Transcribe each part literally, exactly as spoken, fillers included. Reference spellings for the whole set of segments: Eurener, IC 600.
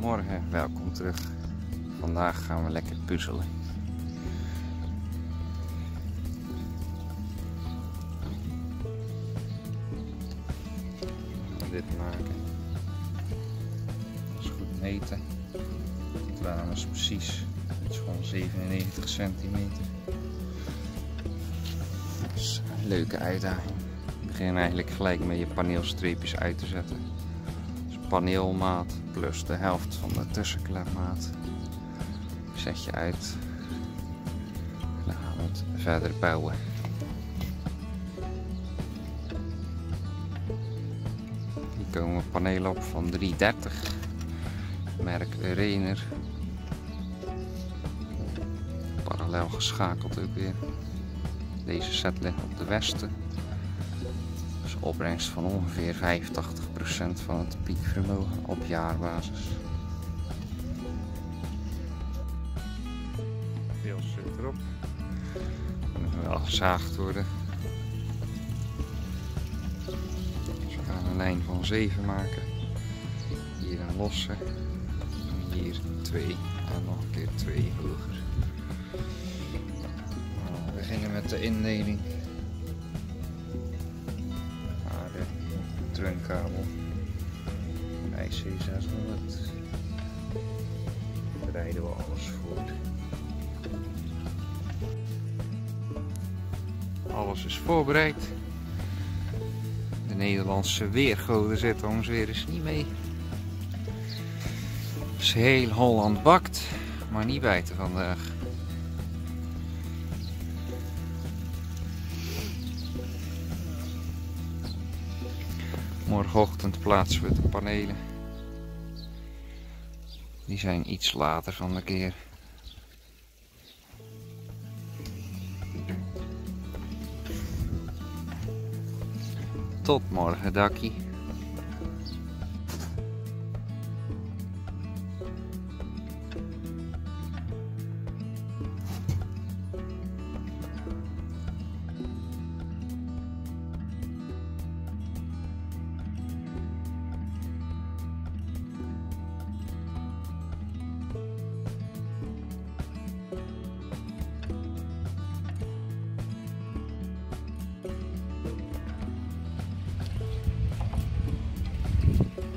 Goedemorgen, welkom terug. Vandaag gaan we lekker puzzelen. We gaan dit maken. Dat is goed meten. Dit waren dus precies. Dit is gewoon zevenennegentig centimeter. Dat is een leuke uitdaging. Ik begin eigenlijk gelijk met je paneelstreepjes uit te zetten. Paneelmaat plus de helft van de tussenklapmaat zet je uit en dan gaan we het verder bouwen. Hier komen panelen op van drie dertig, merk Eurener, parallel geschakeld ook weer. Deze set ligt op de westen. Opbrengst van ongeveer vijfentachtig procent van het piekvermogen op jaarbasis. Deel zit erop. Dat moet wel gezaagd worden. Dus we gaan een lijn van zeven maken. Hier een losse. Hier twee en nog een keer twee hoger. We beginnen met de indeling. Trunkabel, I C zeshonderd, bereiden we alles voor. Alles is voorbereid. De Nederlandse weergoden zitten ons weer eens niet mee. Dus heel Holland bakt, maar niet bijten vandaag. Morgenochtend plaatsen we de panelen. Die zijn iets later van de keer. Tot morgen, dakkie.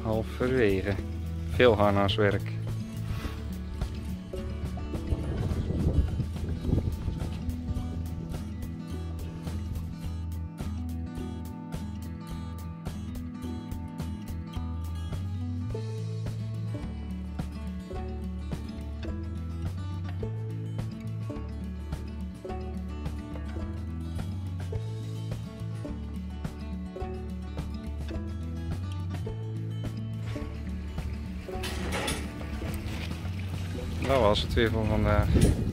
Halverwege. Veel harnaswerk. Dat was het weer van vandaag.